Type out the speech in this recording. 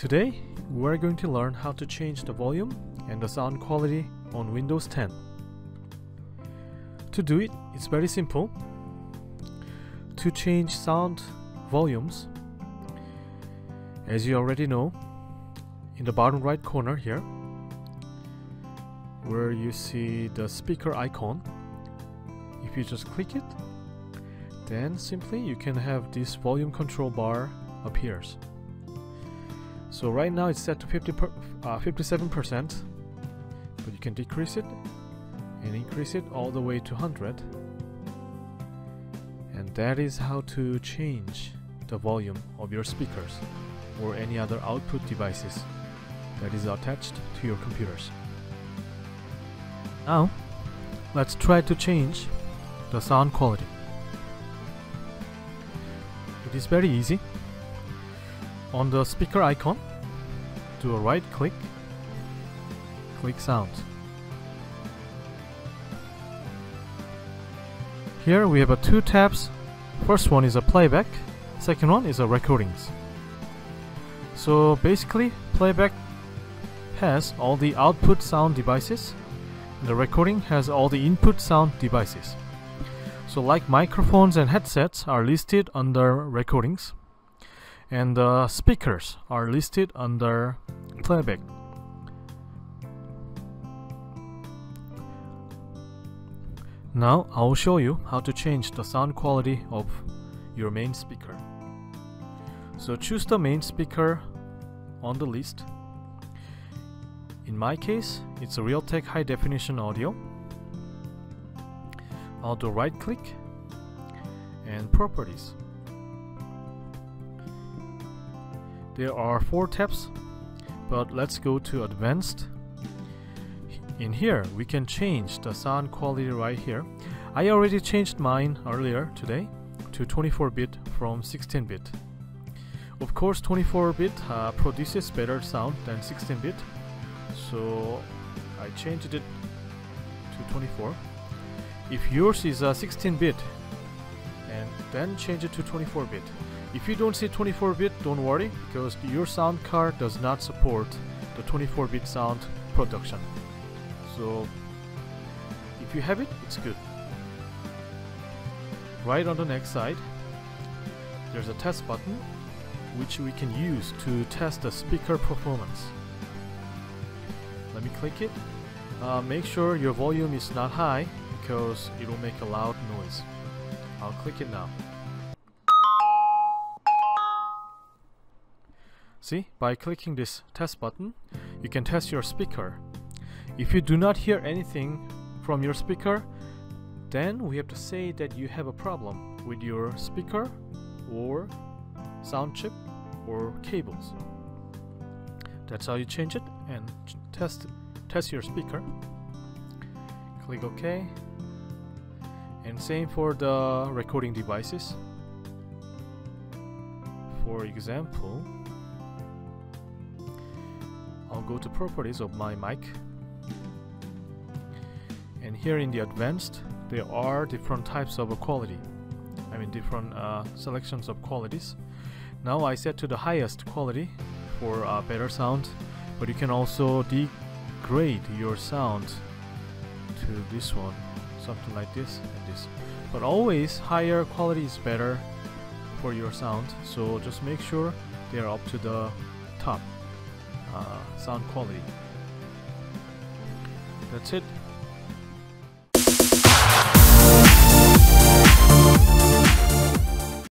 Today, we're going to learn how to change the volume and the sound quality on Windows 10. To do it, it's very simple. To change sound volumes, as you already know, in the bottom right corner here, where you see the speaker icon, if you just click it, then simply you can have this volume control bar appears. So right now it's set to 57%, but you can decrease it and increase it all the way to 100. And that is how to change the volume of your speakers or any other output devices that is attached to your computers. Now, let's try to change the sound quality. It is very easy. On the speaker icon, do a right click, click sounds. Here we have two tabs. First one is a playback, second one is a recordings. So basically playback has all the output sound devices and the recording has all the input sound devices. So like microphones and headsets are listed under recordings, and the speakers are listed under playback. Now I will show you how to change the sound quality of your main speaker. So choose the main speaker on the list. In my case, it's a Realtek High Definition Audio. I'll do right click and properties. There are 4 tabs, but let's go to advanced. In here we can change the sound quality right here. I already changed mine earlier today to 24-bit from 16-bit. Of course 24-bit produces better sound than 16-bit, so I changed it to 24. If yours is a 16-bit and then change it to 24-bit. If you don't see 24-bit, don't worry, because your sound card does not support the 24-bit sound production. So if you have it, it's good. Right on the next side, there's a test button which we can use to test the speaker performance. Let me click it. Make sure your volume is not high because it will make a loud noise. I'll click it now. See, by clicking this test button, you can test your speaker. If you do not hear anything from your speaker, then we have to say that you have a problem with your speaker or sound chip or cables. That's how you change it and test your speaker. Click OK. And same for the recording devices. For example, I'll go to properties of my mic, and here in the advanced there are different types of quality, I mean different selections of qualities. Now I set to the highest quality for better sound, but you can also degrade your sound to this one, something like this and this, but always higher quality is better for your sound, so just make sure they are up to the top sound quality. That's it.